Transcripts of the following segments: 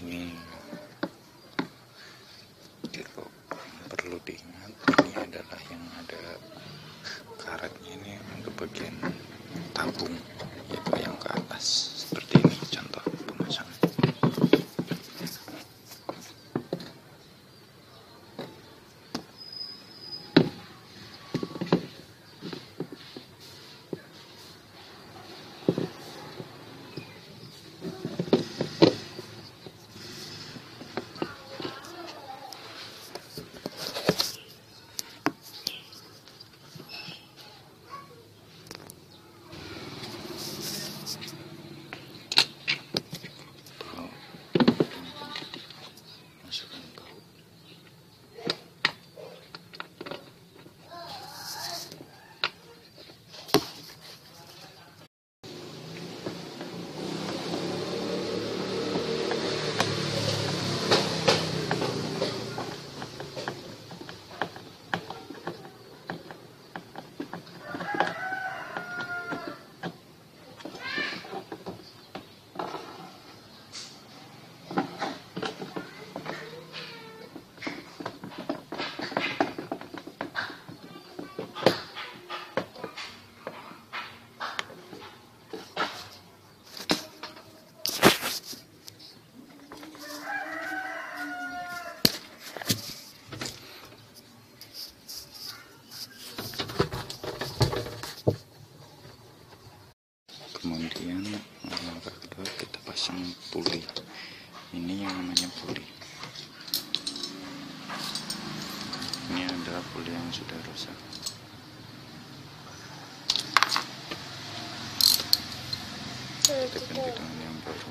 Ini perlu diingat, ini adalah yang ada karetnya, ini untuk bagian tabung, yaitu yang ke atas seperti ini contoh pemasangan. Kemudian langkah kedua kita pasang puli. Ini yang namanya puli. Ini adalah puli yang sudah rusak. Kita ganti dengan yang baru.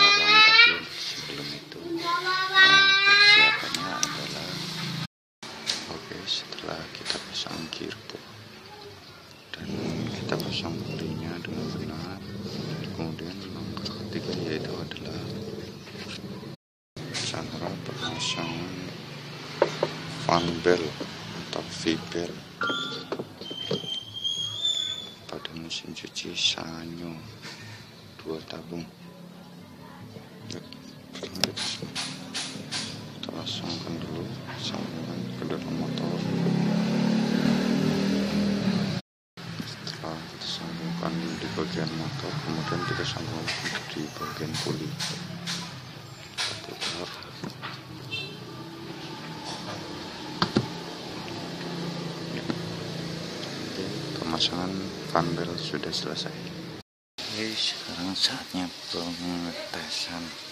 sebelum itu persiapannya adalah setelah kita pasang gearbox dan kita pasang bodinya dengan benar, kemudian langkah ketiga yaitu adalah pemasangan fanbel atau V-bel pada mesin cuci Sanyo 2 tabung. Kita pasangkan dulu, sambungkan ke dalam motor. Setelah kita sambungkan di bagian motor, kemudian kita sambungkan di bagian puli. Pemasangan fanbel sudah selesai. Oke, sekarang saatnya pengetesan.